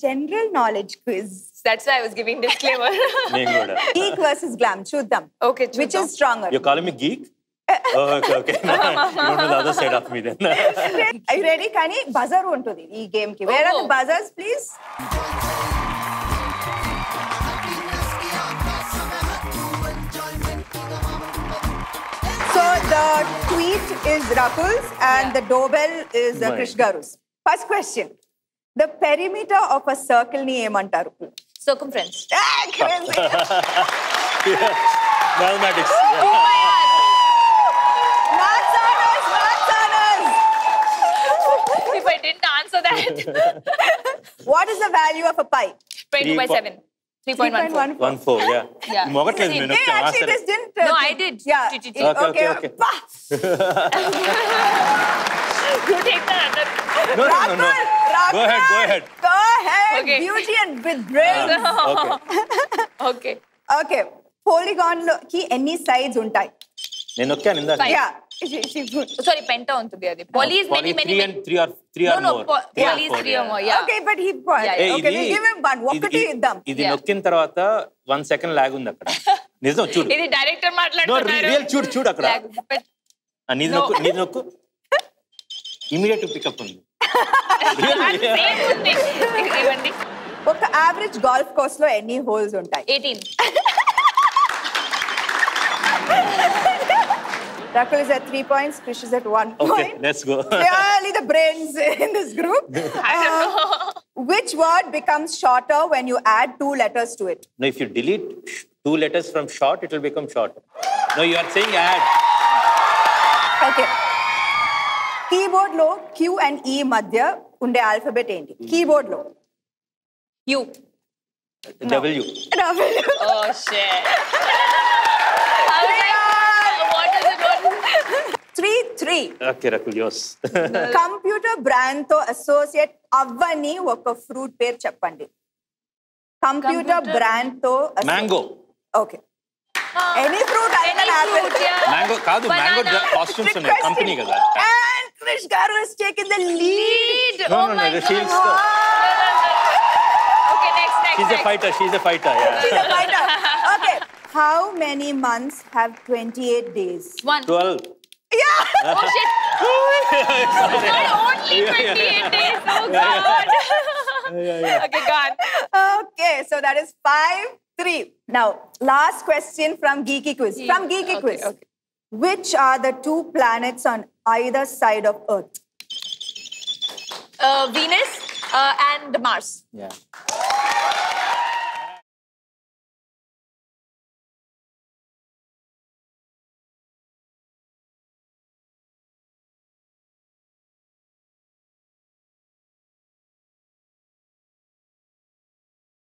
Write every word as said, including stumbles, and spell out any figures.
general knowledge quiz. That's why I was giving disclaimer. Geek versus glam. Chuddam. Okay, Chuddam. Which is stronger? You're calling me geek? Okay, okay. No, you don't know the other side of me then. Are you ready? Kani, buzzer untadi ee game ki. Where are the buzzers, please? So the tweet is Rakul's and yeah. the doorbell is uh, Krish Garu's. First question. The perimeter of a circle ni emantaru? Circumference. Ah, crazy. yeah. Mathematics. Yeah. I didn't answer that. What is the value of a pie? twenty-two by seven. three point one four. one four, yeah. yeah. Hey, actually, this didn't... Uh, no, I did. Yeah. It, okay, okay. okay. okay. You take that. No, no, no, no. Rakul, go ahead, go ahead. Go ahead. Okay. Beauty and with brains. Uh, okay. okay. Okay. Polygon ki any sides untai? Nenu kya ninda? Yeah. She, she's good. Sorry, penta on to be adi. Poly is many, many, many. Three or three or more. No, no, poly is three or more. Yeah. Okay, but he. Okay, we give him one. What could he do? This nokkin tarvata one second lag unda kada. Nizno chud. This director matlaadu. No, real chud chud akada. And nizno nizno ko immediate to pick up undi. Really? Immediate. Okay, average golf course lo any holes untai? eighteen. Rakul is at three points, Krish is at one okay, point. Okay, let's go. They are only the brains in this group. I don't know. Which word becomes shorter when you add two letters to it? No, if you delete two letters from short, it will become shorter. No, you are saying add. Okay. Keyboard lo Q and E madhya unde alphabet enti. Keyboard lo U. No. W. W. Oh shit. Three, three. Okay, Rakul, yours. Computer brand to associate avvani oka fruit pair cheppandi. Computer, Computer brand to associate. Mango. Okay. Oh. Any fruit I can apple. Mango, kaadu, mango costumes unne company kada. And Krish Garu has taken the lead. No, oh no, my no, God. She's the... Okay, next, next, She's next. a fighter, she's a fighter, yeah. She's a fighter. Okay. How many months have twenty-eight days? One. twelve. Yeah. Oh shit! God, only twenty-eight yeah, yeah. days. Oh God. Yeah, yeah, yeah. Okay, God. Okay, so that is five, three. Now, last question from Geeky Quiz. Yeah. From Geeky okay, Quiz, okay. Which are the two planets on either side of Earth? Uh, Venus uh, and Mars. Yeah.